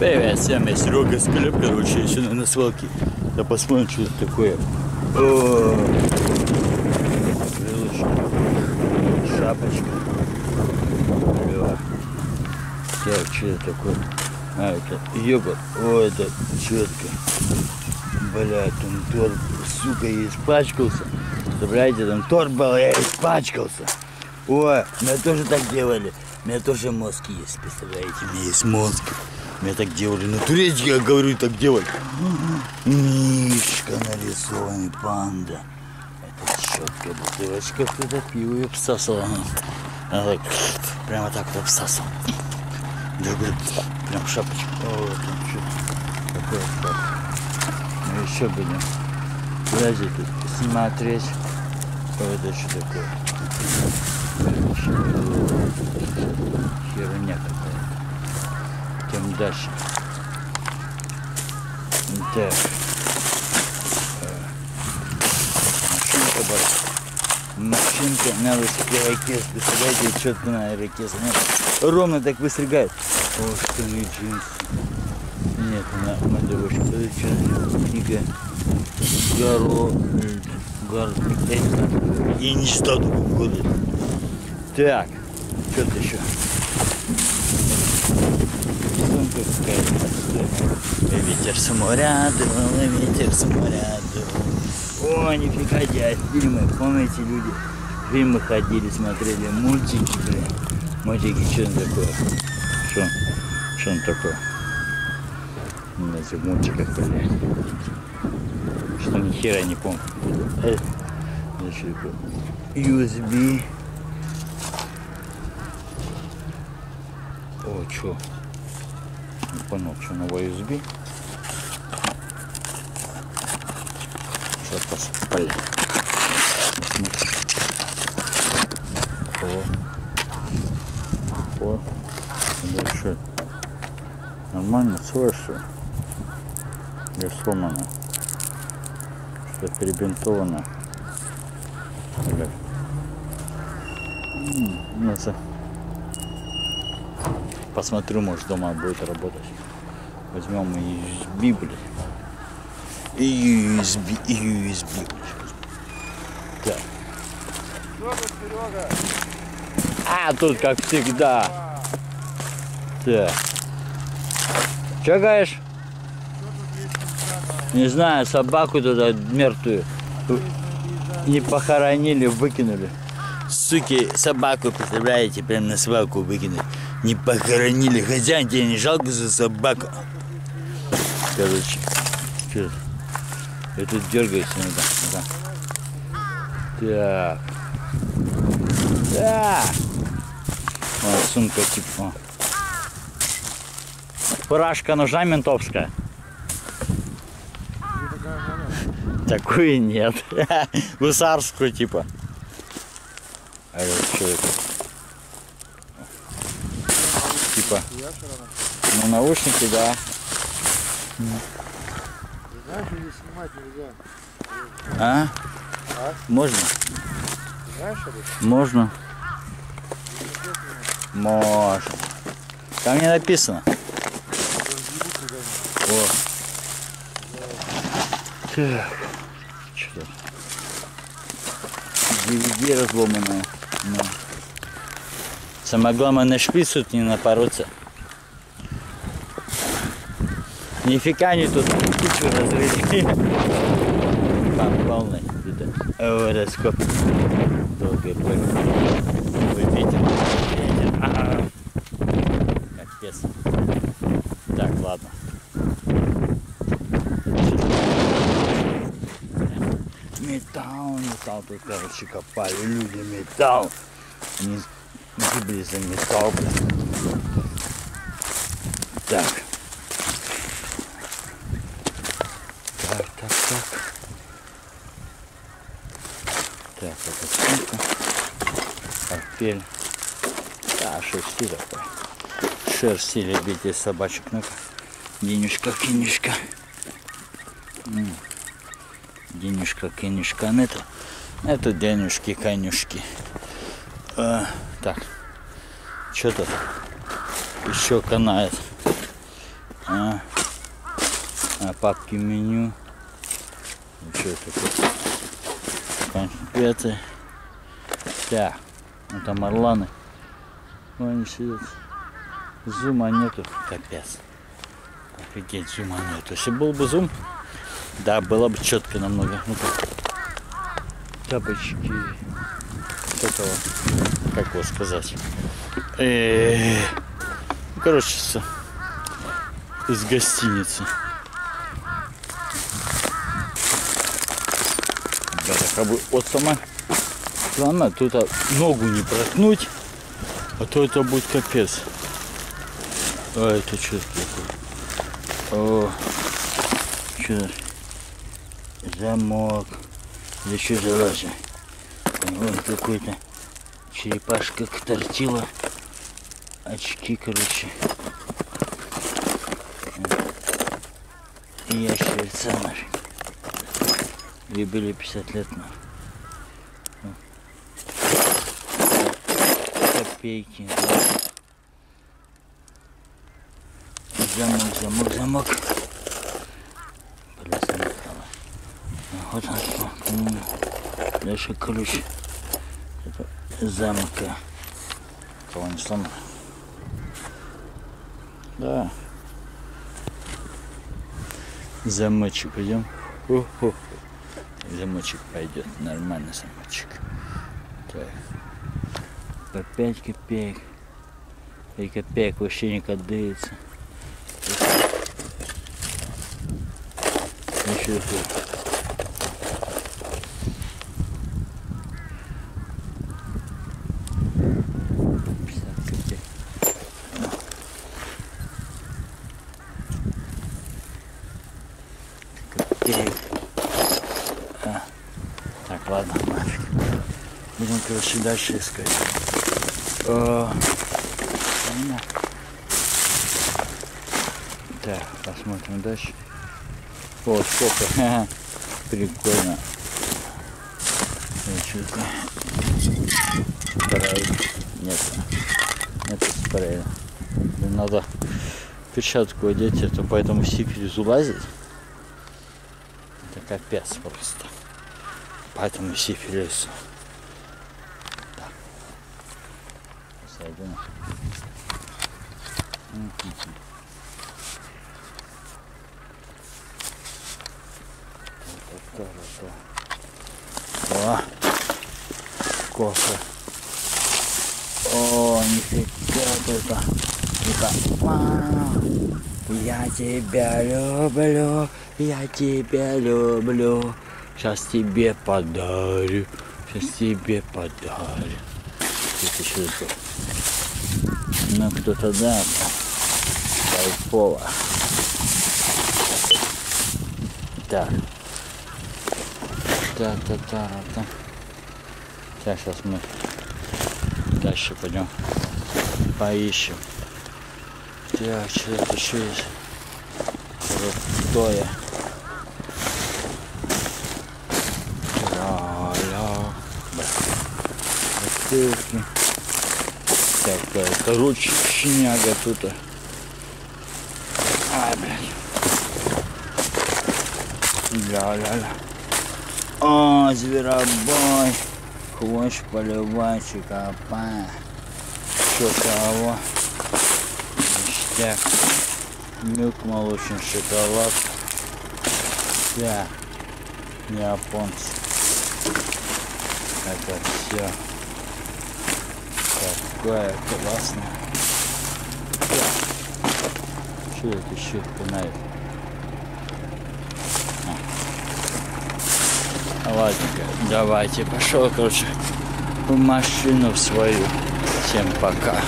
Привет всем, я Серёга Склеп, короче, я сегодня на свалке. Да посмотрим, что это такое. О, шапочка. Так, что это такое? А, это ёбан. О, это четко. Блядь, там торт, сука, я испачкался. Представляете, там торт был, я испачкался. О, меня тоже так делали. У меня тоже мозг есть, представляете? У меня есть мозг. Меня так делали. На турецке, я говорю, так делать. Мишка нарисованный, панда. Это четко. Бутылочка кто-то пиво ее всасывала. Она так, прямо так вот всасывала. Другой, прям шапочка. О, там что-то такое. Ну еще будем лазить, смотреть. Что это еще такое? Херня какая-то. Идем дальше. Так. Машинка была. Машинка на высоте ракет. Представляете, четко на ракет. Ровно так выстригает. О, что не джинсы. Нет, она модовочка. Книга. Город. И не стату года. Так. Что-то еще. Ветер с моря дул, ветер с моря дул. О, нифига себе, фильмы, помните, люди фильмы ходили, смотрели, мультики, блин. Мультики, что он такое? Что он такое? На этих мультиках, блин. Что ни хера не помню. USB. О, чё? Не понял, что новая USB. Сейчас посыпали. О. Дальше. Нормально, целое все. Где сломано? Что перебинтовано. Блядь. Посмотрю, может, дома будет работать. Возьмем USB, блин. И USB. Так. А, тут как всегда. Так. Че говоришь? Не знаю, собаку туда мертвую не похоронили, выкинули. Суки, собаку, представляете, прям на свалку выкинули. Не похоронили. Хозяин, тебе не жалко за собаку? Короче, что? Я тут дергаюсь иногда. Так. Да. О, сумка типа. Фуражка нужна ментовская? Такую нет. Гусарскую типа. А это что это? Типа. Ну, наушники, да. Знаешь, здесь снимать нельзя. А? Можно? Знаешь, можно. Можно. Там не написано. Вот. Так. Что? DVD разломанная. Но. Самое главное, на шпиц тут не напороться. Нифига не тут птичку разрядили. Там полный. О, раскоп. Долгий бой. Ветер. Ага. Капец. Так, ладно. Металл тут, короче, копали. Люди, металл. Они гибли за металл, блин. Так. Так. Так, это сколько? Портфель. Да, шерсти такой. Шерсти любите собачек. Ну-ка. Денежка. Денежка. Это денежки, конюшки. Так, что-то еще канает. папки меню. Еще такое. Конфеты. Так, ну там орланы. Они сидят. Зума нету, капец. Офигеть, зума нету. Если был бы зум, да, было бы четко намного. Ну так. Тапочки. Этого, как его сказать. Короче, из гостиницы. Да, как бы вот сама страна, тут ногу не проткнуть, а то это будет капец. А это что такое? Что? Замок. Да что за лажа? Вон какой-то черепашка тортила. Очки, короче. И ящерица наша. Любили 50 лет на. Копейки. Замок, замок, замок. Вот он. Дальше ключ. Это замка. Кого не сломал? Да. Замочек идем. Замочек пойдет. Нормально замочек. Так. По 5 копеек. 5 копеек вообще не кадается. Еще это. Короче, дальше искать. Так, посмотрим дальше. О, сколько. Прикольно. Спрей. Нет. Это спрей. Надо перчатку одеть, это по этому сифилизу лазить. Это капец просто. По этому сифилизу. О, кофе. О, нифига только. Я тебя люблю, я тебя люблю. Сейчас тебе подарю, сейчас тебе подарю. Ну кто-то да, кайфово. Так. Та-та-та-та. Так, сейчас мы дальше пойдем поищем. Так, что это еще есть? Крутое. Ля-ля. Бутылки. Так, короче, щеняга тут. Ай, блядь. Ля-ля-ля. О, зверобой, хвощ поливай, чекопай, чё кого, ништяк, мюк молочный шоколад, вся, неапонцы, это все такое классное. Чё это ещё пинает? Ладненько, давайте пошел, короче, в машину свою. Всем пока.